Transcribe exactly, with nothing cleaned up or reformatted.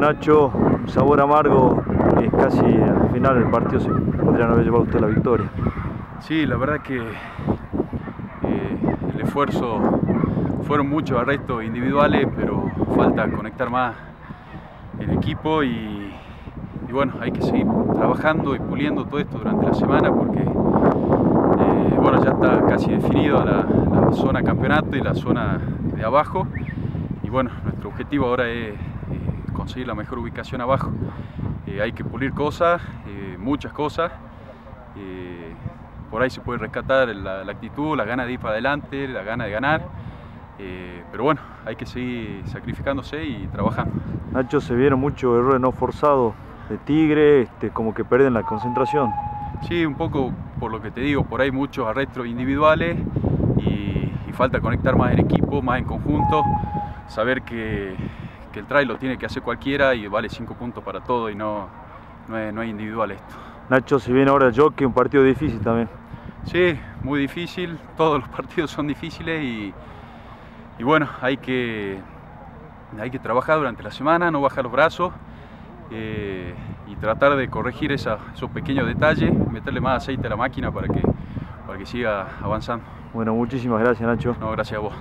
Nacho, un sabor amargo, eh, casi al final del partido se podrían haber llevado usted la victoria. Sí, la verdad que eh, el esfuerzo fueron muchos arrestos individuales, pero falta conectar más el equipo y, y bueno, hay que seguir trabajando y puliendo todo esto durante la semana porque eh, bueno, ya está casi definido la, la zona campeonato y la zona de abajo y bueno, nuestro objetivo ahora es eh, conseguir la mejor ubicación abajo. Eh, hay que pulir cosas, eh, muchas cosas. Eh, Por ahí se puede rescatar la, la actitud, la gana de ir para adelante, la gana de ganar. Eh, pero bueno, hay que seguir sacrificándose y trabajando. Nacho, se vieron muchos errores no forzados de Tigre, este, como que pierden la concentración. Sí, un poco por lo que te digo, por ahí muchos arrestos individuales y, y falta conectar más en equipo, más en conjunto. Saber que, que el try lo tiene que hacer cualquiera y vale cinco puntos para todo y no, no es, no es individual esto. Nacho, si viene ahora el jockey, un partido difícil también. Sí, muy difícil, todos los partidos son difíciles y, y bueno, hay que, hay que trabajar durante la semana, no bajar los brazos eh, y tratar de corregir esa, esos pequeños detalles, meterle más aceite a la máquina para que, para que siga avanzando. Bueno, muchísimas gracias, Nacho. No, gracias a vos.